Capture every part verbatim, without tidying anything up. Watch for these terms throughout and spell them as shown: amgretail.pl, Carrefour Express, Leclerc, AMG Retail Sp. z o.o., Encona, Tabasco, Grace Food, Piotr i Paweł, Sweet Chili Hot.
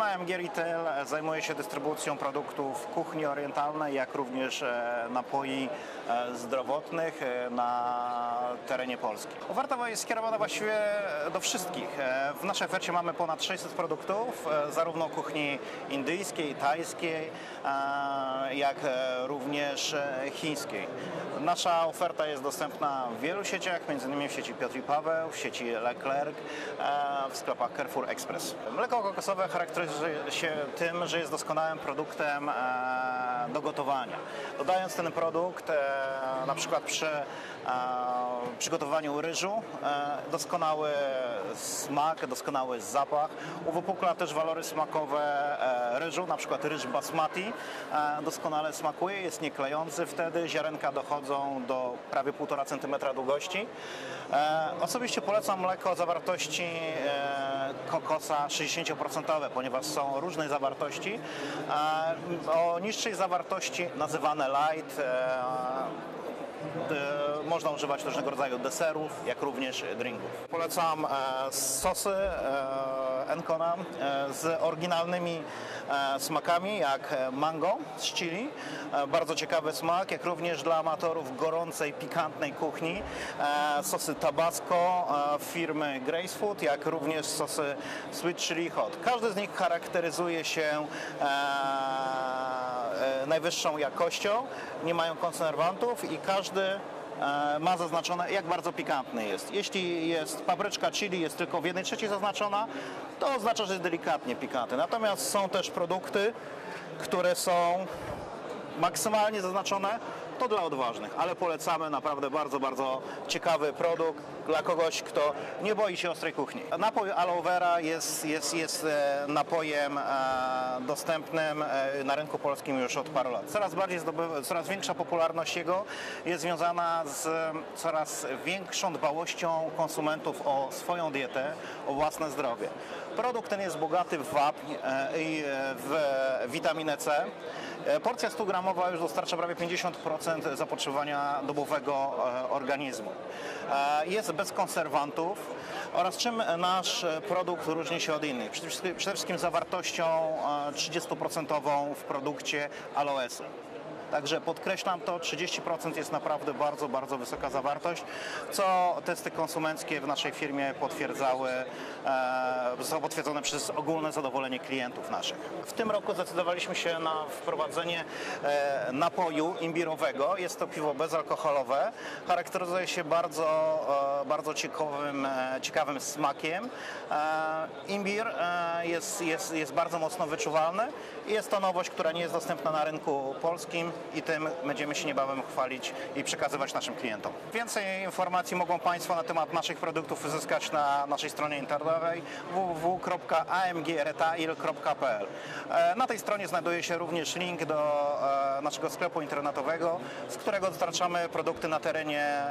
Firma A M G Retail zajmuje się dystrybucją produktów kuchni orientalnej, jak również napoi zdrowotnych na terenie Polski. Oferta jest skierowana właściwie do wszystkich. W naszej ofercie mamy ponad sześćset produktów, zarówno kuchni indyjskiej, tajskiej, jak również chińskiej. Nasza oferta jest dostępna w wielu sieciach, między innymi w sieci Piotr i Paweł, w sieci Leclerc, w sklepach Carrefour Express. Mleko kokosowe charakteryzuje się tym, że jest doskonałym produktem do gotowania. Dodając ten produkt, na przykład przy przygotowywaniu ryżu, doskonały smak, doskonały zapach. Uwypukla też walory smakowe ryżu, na przykład ryż basmati doskonale smakuje, jest nieklejący wtedy, ziarenka dochodzą do prawie półtora centymetra długości. Osobiście polecam mleko zawartości kokosa sześćdziesiąt procent, ponieważ są różnej zawartości. O niższej zawartości, nazywane light, można używać różnego rodzaju deserów, jak również drinków. Polecam sosy Encona z oryginalnymi smakami, jak mango z chili, bardzo ciekawy smak, jak również dla amatorów gorącej, pikantnej kuchni, sosy Tabasco firmy Grace Food, jak również sosy Sweet Chili Hot. Każdy z nich charakteryzuje się najwyższą jakością, nie mają konserwantów i każdy ma zaznaczone, jak bardzo pikantny jest. Jeśli jest papryczka chili, jest tylko w jednej trzeciej zaznaczona, to oznacza, że jest delikatnie pikantny. Natomiast są też produkty, które są maksymalnie zaznaczone, to dla odważnych, ale polecamy naprawdę bardzo, bardzo ciekawy produkt dla kogoś, kto nie boi się ostrej kuchni. Napój aloe vera jest, jest, jest napojem dostępnym na rynku polskim już od paru lat. Coraz bardziej zdobywa, coraz większa popularność jego jest związana z coraz większą dbałością konsumentów o swoją dietę, o własne zdrowie. Produkt ten jest bogaty w wapń i w witaminę C. Porcja stugramowa już dostarcza prawie pięćdziesiąt procent zapotrzebowania dobowego organizmu. Jest bez konserwantów oraz czym nasz produkt różni się od innych? Przede wszystkim zawartością trzydziestoprocentową w produkcie aloesu. Także podkreślam to, trzydzieści procent jest naprawdę bardzo, bardzo wysoka zawartość, co testy konsumenckie w naszej firmie potwierdzały, e, zostało potwierdzone przez ogólne zadowolenie klientów naszych. W tym roku zdecydowaliśmy się na wprowadzenie e, napoju imbirowego. Jest to piwo bezalkoholowe. Charakteryzuje się bardzo, e, bardzo ciekawym, e, ciekawym smakiem. E, imbir e, jest, jest, jest bardzo mocno wyczuwalny i jest to nowość, która nie jest dostępna na rynku polskim. I tym będziemy się niebawem chwalić i przekazywać naszym klientom. Więcej informacji mogą Państwo na temat naszych produktów uzyskać na naszej stronie internetowej w w w kropka a m g retail kropka p l. Na tej stronie znajduje się również link do naszego sklepu internetowego, z którego dostarczamy produkty na terenie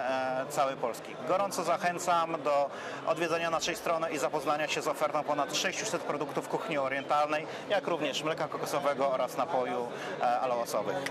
całej Polski. Gorąco zachęcam do odwiedzenia naszej strony i zapoznania się z ofertą ponad sześciuset produktów kuchni orientalnej, jak również mleka kokosowego oraz napoju aloesowych.